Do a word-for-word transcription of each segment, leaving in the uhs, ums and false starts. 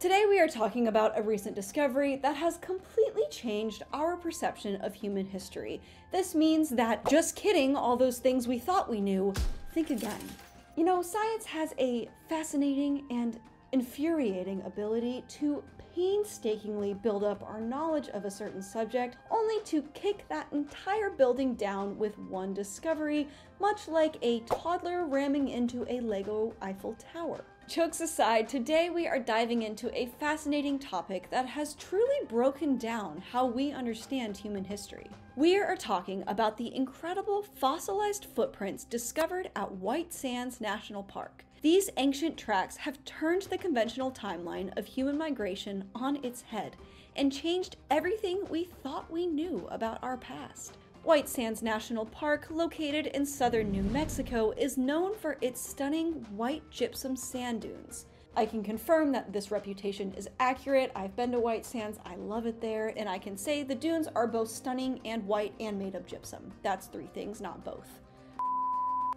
Today we are talking about a recent discovery that has completely changed our perception of human history. This means that, just kidding, all those things we thought we knew, think again. You know, science has a fascinating and infuriating ability to painstakingly build up our knowledge of a certain subject, only to kick that entire building down with one discovery, much like a toddler ramming into a Lego Eiffel Tower. Jokes aside, today we are diving into a fascinating topic that has truly broken down how we understand human history. We are talking about the incredible fossilized footprints discovered at White Sands National Park. These ancient tracks have turned the conventional timeline of human migration on its head and changed everything we thought we knew about our past. White Sands National Park, located in southern New Mexico, is known for its stunning white gypsum sand dunes. I can confirm that this reputation is accurate. I've been to White Sands, I love it there, and I can say the dunes are both stunning and white and made of gypsum. That's three things, not both.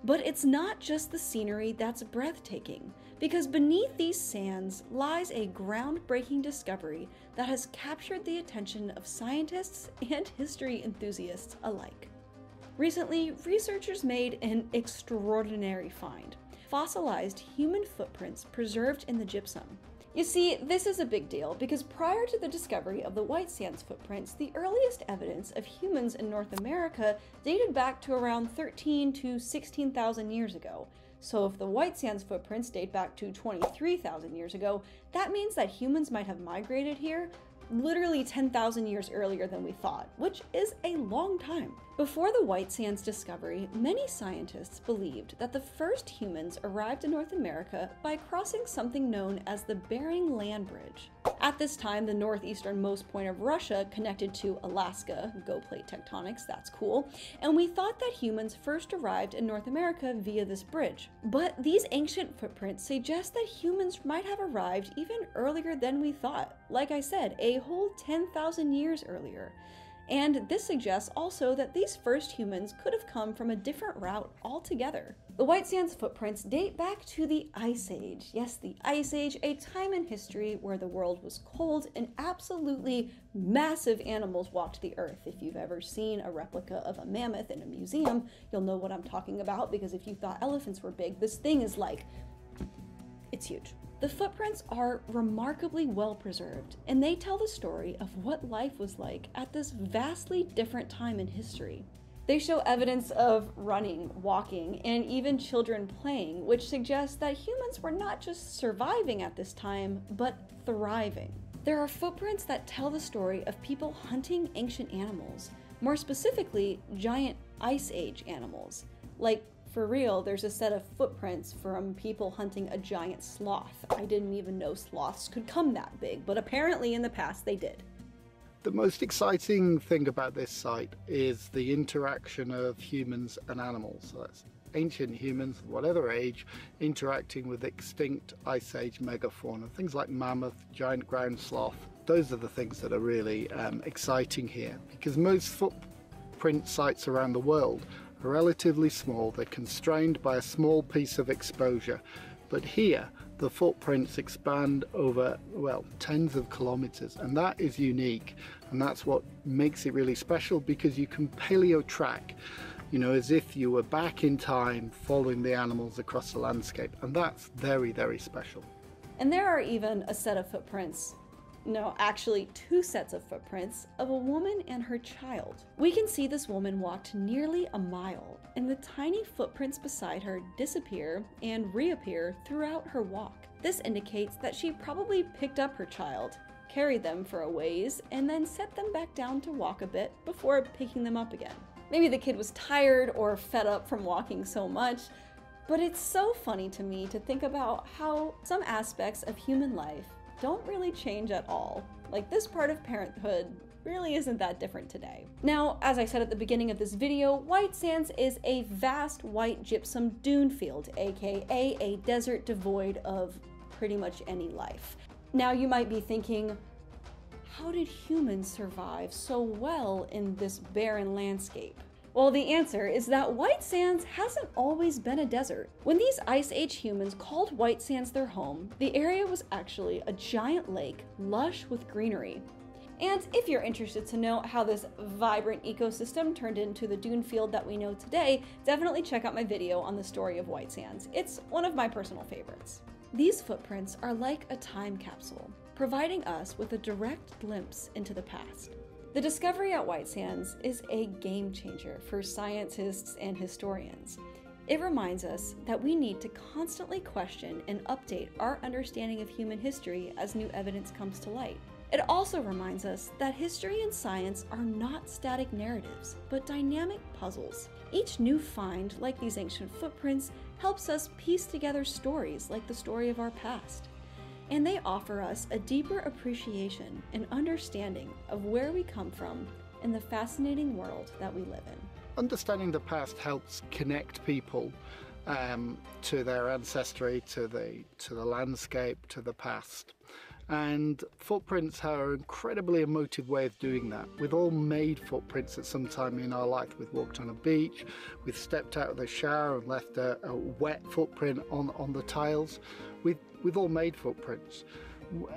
But it's not just the scenery that's breathtaking, because beneath these sands lies a groundbreaking discovery that has captured the attention of scientists and history enthusiasts alike. Recently, researchers made an extraordinary find: fossilized human footprints preserved in the gypsum. You see, this is a big deal because prior to the discovery of the White Sands footprints, the earliest evidence of humans in North America dated back to around thirteen to sixteen thousand years ago. So if the White Sands footprints date back to twenty-three thousand years ago, that means that humans might have migrated here literally ten thousand years earlier than we thought, which is a long time. Before the White Sands discovery, many scientists believed that the first humans arrived in North America by crossing something known as the Bering Land Bridge. At this time, the northeasternmost point of Russia connected to Alaska, go plate tectonics, that's cool, and we thought that humans first arrived in North America via this bridge. But these ancient footprints suggest that humans might have arrived even earlier than we thought. Like I said, a whole ten thousand years earlier. And this suggests also that these first humans could have come from a different route altogether. The White Sands footprints date back to the Ice Age. Yes, the Ice Age, a time in history where the world was cold and absolutely massive animals walked the earth. If you've ever seen a replica of a mammoth in a museum, you'll know what I'm talking about, because if you thought elephants were big, this thing is like, it's huge. The footprints are remarkably well preserved, and they tell the story of what life was like at this vastly different time in history. They show evidence of running, walking, and even children playing, which suggests that humans were not just surviving at this time, but thriving. There are footprints that tell the story of people hunting ancient animals, more specifically, giant Ice Age animals. Like, for real, there's a set of footprints from people hunting a giant sloth. I didn't even know sloths could come that big, but apparently in the past they did. The most exciting thing about this site is the interaction of humans and animals. So that's ancient humans of whatever age interacting with extinct Ice Age megafauna. Things like mammoth, giant ground sloth. Those are the things that are really um, exciting here, because most footprint sites around the world are relatively small. They're constrained by a small piece of exposure, but here the footprints expand over, well, tens of kilometers, and that is unique, and that's what makes it really special, because you can paleo track, you know, as if you were back in time following the animals across the landscape, and that's very, very special. And there are even a set of footprints No, actually two sets of footprints of a woman and her child. We can see this woman walked nearly a mile, and the tiny footprints beside her disappear and reappear throughout her walk. This indicates that she probably picked up her child, carried them for a ways, and then set them back down to walk a bit before picking them up again. Maybe the kid was tired or fed up from walking so much, but it's so funny to me to think about how some aspects of human life don't really change at all. Like, this part of parenthood really isn't that different today. Now, as I said at the beginning of this video, White Sands is a vast white gypsum dune field, aka a desert devoid of pretty much any life. Now you might be thinking, how did humans survive so well in this barren landscape? Well, the answer is that White Sands hasn't always been a desert. When these Ice Age humans called White Sands their home, the area was actually a giant lake, lush with greenery. And if you're interested to know how this vibrant ecosystem turned into the dune field that we know today, definitely check out my video on the story of White Sands. It's one of my personal favorites. These footprints are like a time capsule, providing us with a direct glimpse into the past. The discovery at White Sands is a game changer for scientists and historians. It reminds us that we need to constantly question and update our understanding of human history as new evidence comes to light. It also reminds us that history and science are not static narratives, but dynamic puzzles. Each new find, like these ancient footprints, helps us piece together stories like the story of our past. And they offer us a deeper appreciation and understanding of where we come from and the fascinating world that we live in. Understanding the past helps connect people um, to their ancestry, to the, to the landscape, to the past. And footprints are an incredibly emotive way of doing that. We've all made footprints at some time in our life. We've walked on a beach, we've stepped out of the shower and left a, a wet footprint on, on the tiles. We've, we've all made footprints.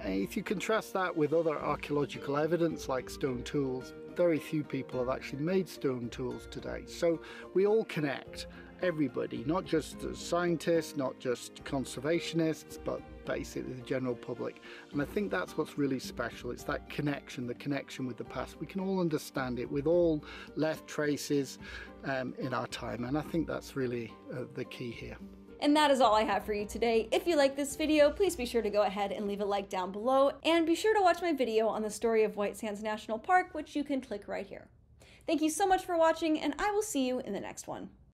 If you contrast that with other archaeological evidence like stone tools, very few people have actually made stone tools today. So we all connect, everybody, not just scientists, not just conservationists, but basically the general public. And I think that's what's really special. It's that connection, the connection with the past. We can all understand it. We've all left traces um, in our time. And I think that's really uh, the key here. And that is all I have for you today. If you like this video, please be sure to go ahead and leave a like down below, and be sure to watch my video on the story of White Sands National Park, which you can click right here. Thank you so much for watching, and I will see you in the next one.